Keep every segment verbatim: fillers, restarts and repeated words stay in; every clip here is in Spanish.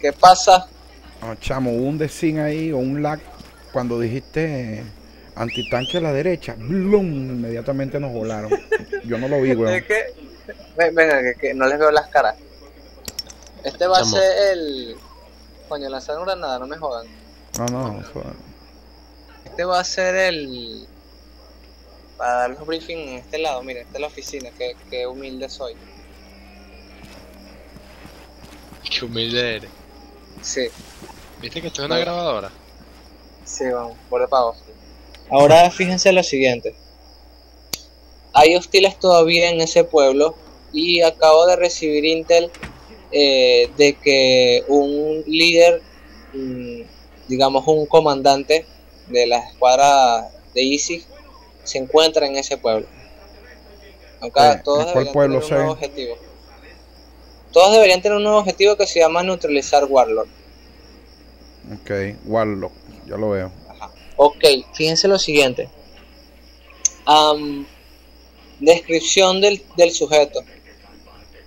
¿Qué pasa? No, chamo, hubo un desín ahí o un lag cuando dijiste antitanque a la derecha. ¡Blum! Inmediatamente nos volaron. Yo no lo vi, weón. Es que, venga, que, que no les veo las caras. Este va chamo. a ser el... Coño, lanzaron granada, no me jodan. No, no, jodan. Este va a ser el... Para dar los briefings en este lado, miren, esta es la oficina, que, que humilde soy. Qué humilde eres. Sí. ¿Viste que esto es una grabadora? Sí, vamos, por el pago. Ahora fíjense lo siguiente. Hay hostiles todavía en ese pueblo y acabo de recibir intel eh, de que un líder, mmm, digamos un comandante de la escuadra de ISIS, se encuentra en ese pueblo. Aunque eh, todos deberían pueblo, tener un nuevo objetivo. Todos deberían tener un nuevo objetivo que se llama neutralizar Warlord. Ok, Warlord, ya lo veo. Ajá. Ok, fíjense lo siguiente. Um, descripción del, del sujeto.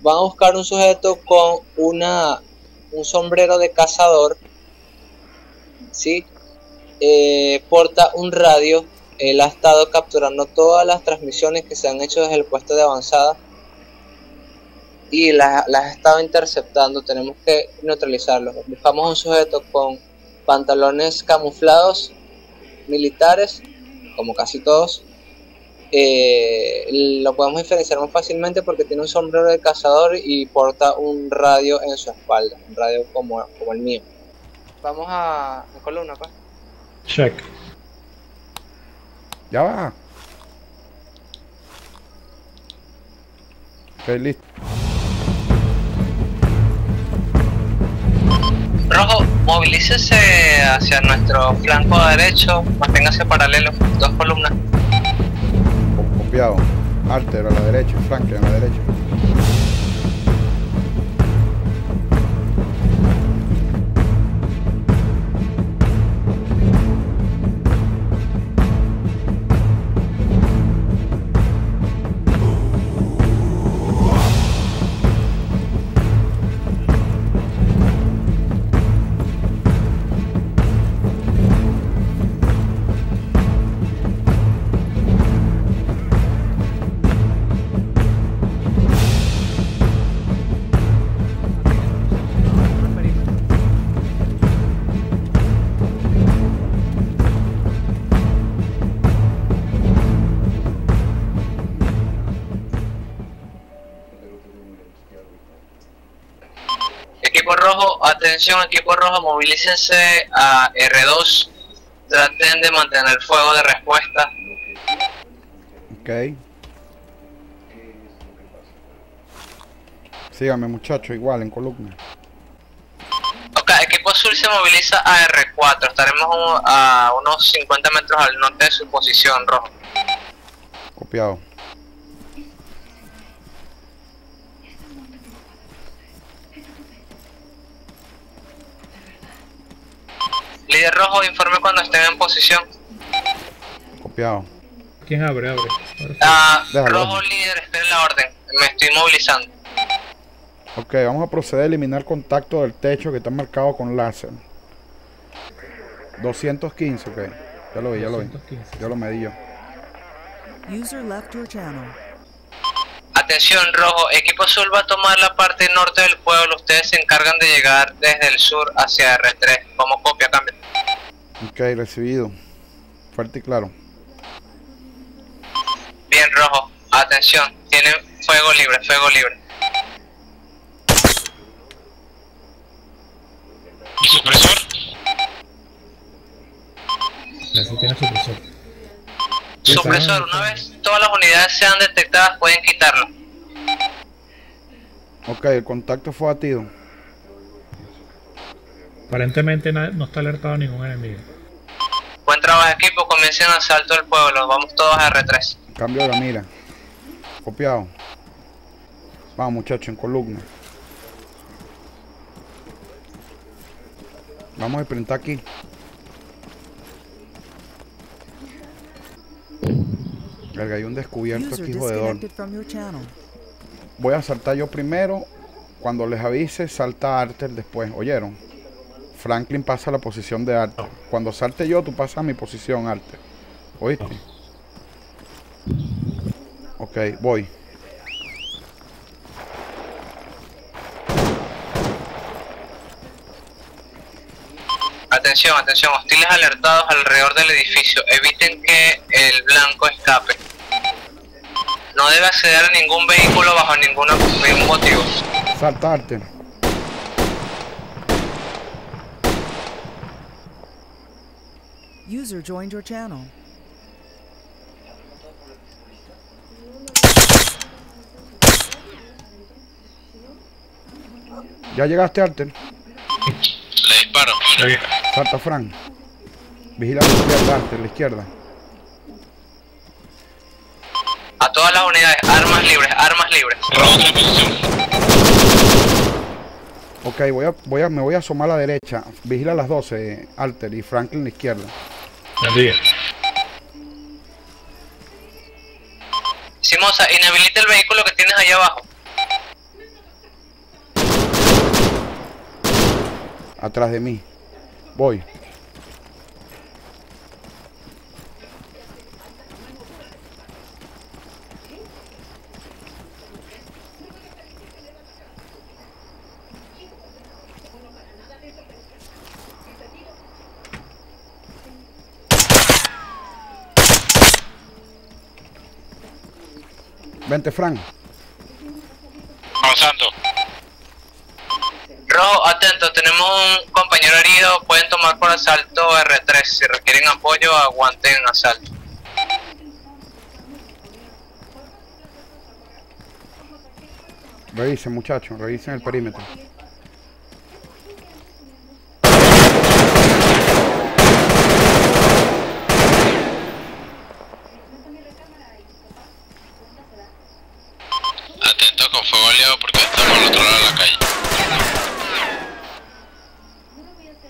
Van a buscar un sujeto con una un sombrero de cazador, ¿sí? Eh, porta un radio. Él ha estado capturando todas las transmisiones que se han hecho desde el puesto de avanzada y las, las ha estado interceptando. Tenemos que neutralizarlo. Buscamos un sujeto con pantalones camuflados, militares, como casi todos. Eh, lo podemos diferenciar más fácilmente porque tiene un sombrero de cazador y porta un radio en su espalda, un radio como, como el mío. Vamos a, a columna, pues. Check. Ya va. Ok, listo. Rojo, movilícese hacia nuestro flanco derecho. Manténgase paralelo, dos columnas. Copiado. Arter a la derecha, Franklin a la derecha. Atención equipo rojo, movilícense a R dos, traten de mantener fuego de respuesta. Ok. Síganme muchachos, igual en columna. Ok, equipo azul se moviliza a R cuatro, estaremos a unos cincuenta metros al norte de su posición, rojo. Copiado. Líder rojo, informe cuando estén en posición. Copiado. ¿Quién abre? Abre. Ah, rojo, líder, esperen la orden. Me estoy movilizando. Ok, vamos a proceder a eliminar contacto del techo que está marcado con láser. doscientos quince, ok. Ya lo vi, ya lo vi. Ya lo medí yo. User left your channel. Atención rojo, equipo azul va a tomar la parte norte del pueblo, ustedes se encargan de llegar desde el sur hacia R tres, como copia, cambia. Ok, recibido, fuerte y claro. Bien rojo, atención, tienen fuego libre, fuego libre. ¿Supresor? Gracias, tiene supresor. Supresor, una vez todas las unidades sean detectadas pueden quitarlo. Ok, el contacto fue batido. Aparentemente no está alertado ningún enemigo. Buen trabajo equipo, comiencen el asalto del pueblo, vamos todos a R tres. Cambio de la mira. Copiado. Vamos muchachos, en columna. Vamos a enfrentar aquí. Verga, hay un descubierto aquí, jodedor. Voy a saltar yo primero Cuando les avise, salta Arthur después. ¿Oyeron? Franklin pasa a la posición de Arthur. Oh. Cuando salte yo, tú pasas a mi posición, Arthur. ¿Oíste? Oh. Ok, voy. Atención, atención, hostiles alertados alrededor del edificio. Eviten que el blanco escape. No debe acceder a ningún vehículo bajo ningún motivo. Saltarte. User joined your channel. Ya llegaste, Arthur. Le disparo. Salta, Frank. Vigila a la izquierda, Arthur, la izquierda. A todas las unidades, armas libres, armas libres. Otra posición. Ok, voy a, voy a, me voy a asomar a la derecha. Vigila las doce, Arthur, y Franklin a la izquierda. Bendiga. Simosa, inhabilita el vehículo que tienes allá abajo. Atrás de mí. Voy. Vente, Frank. Avanzando. Rojo, atento, tenemos un compañero herido. Pueden tomar por asalto R tres. Si requieren apoyo, aguanten asalto. Revisen, muchachos, revisen el perímetro.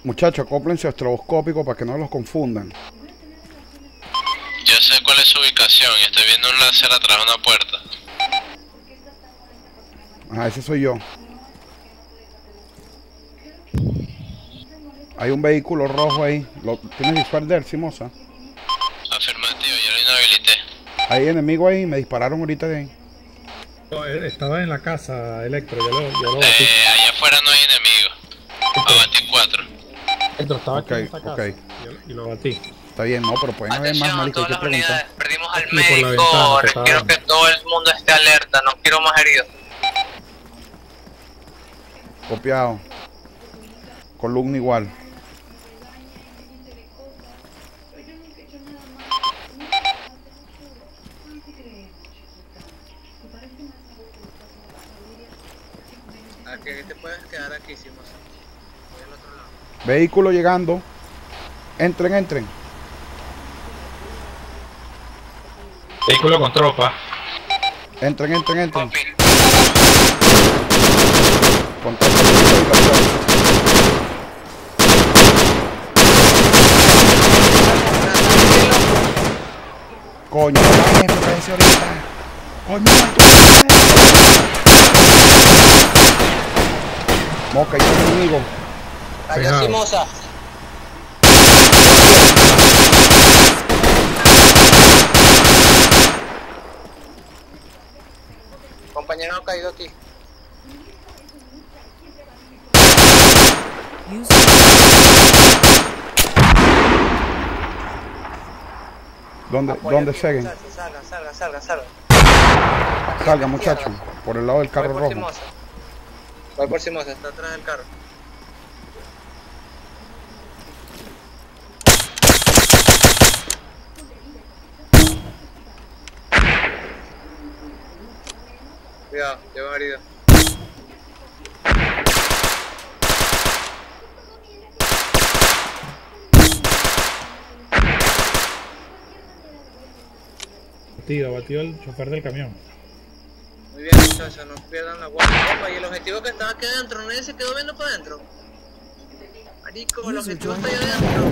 Muchachos, acóplense a estroboscópico para que no los confundan. Yo sé cuál es su ubicación y estoy viendo un láser atrás de una puerta. Ajá, ese soy yo. Hay un vehículo rojo ahí. ¿Lo, ¿Tienes dispar de él, Simosa? Afirmativo, yo lo inhabilité. Hay enemigo ahí, me dispararon ahorita de ahí. No, estaba en la casa, Electro, ya lo, ya lo batí. Eh, allá afuera no hay enemigo. Abatí cuatro. Estaba ok, en esta casa, ok. Y lo batí. Está bien, no, pero pueden haber más maricos. Todas las unidades, perdimos al sí, médico. Quiero que todo el mundo esté alerta, no quiero más heridos. Copiado. Columna igual. ¿A qué te puedes quedar aquí, Simón? Vehículo llegando. Entren, entren. Vehículo con tropa. Entren, entren, entren. Copy. Con tropa. Coño, me parece ahorita. Coño, Moca, yo conmigo. Allá, Simosa. Compañero ha caído aquí. ¿Dónde, dónde siguen? Salga, salga, salga, salga. Salga, muchacho, por el lado del carro rojo. Simosa. Voy por Simosa, está atrás del carro. Cuidado, lleva herido. Batido, batido el chofer del camión. Muy bien, muchachos, no pierdan la guardia. Y el objetivo que estaba aquí adentro, nadie se quedó viendo para adentro. Marico, el objetivo está ahí adentro.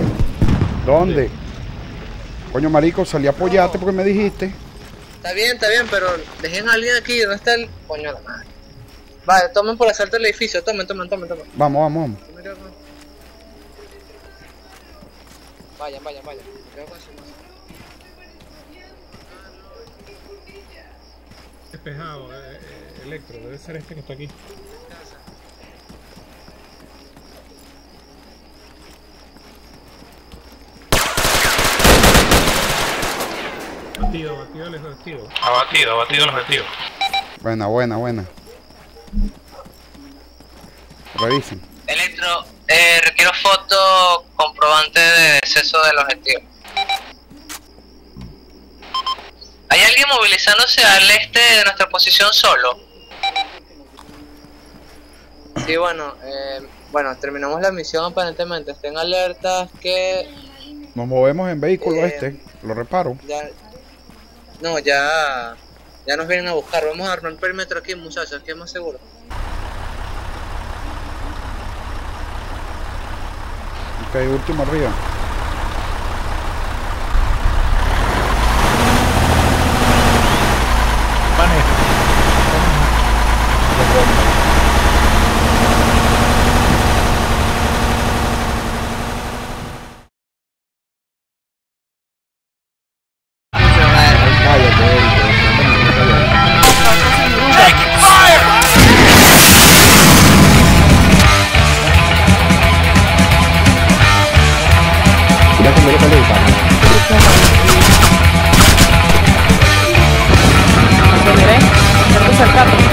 ¿Dónde? Coño, marico, salí a apoyarte no. Porque me dijiste. Está bien, está bien, pero dejen a alguien aquí, ¿dónde está el...? Coño, la madre. Vale, tomen por asalto el edificio, tomen, tomen, tomen, tomen. Vamos, vamos, vamos. Vayan, vayan, vayan. Me quedo con eso más. Despejado, eh, Electro, debe ser este que está aquí. Abatido, abatido el objetivo. Abatido, abatido el objetivo. Buena, buena, buena. Revisen. Electro, eh, requiero foto comprobante de exceso del objetivo. ¿Hay alguien movilizándose al este de nuestra posición solo? Sí, bueno, eh, bueno, terminamos la misión aparentemente. Estén alertas que... Nos movemos en vehículo eh, este, lo reparo. Ya... No, ya... Ya nos vienen a buscar. Vamos a armar un perímetro aquí, muchachos, aquí es más seguro. Ok, último arriba. Gracias.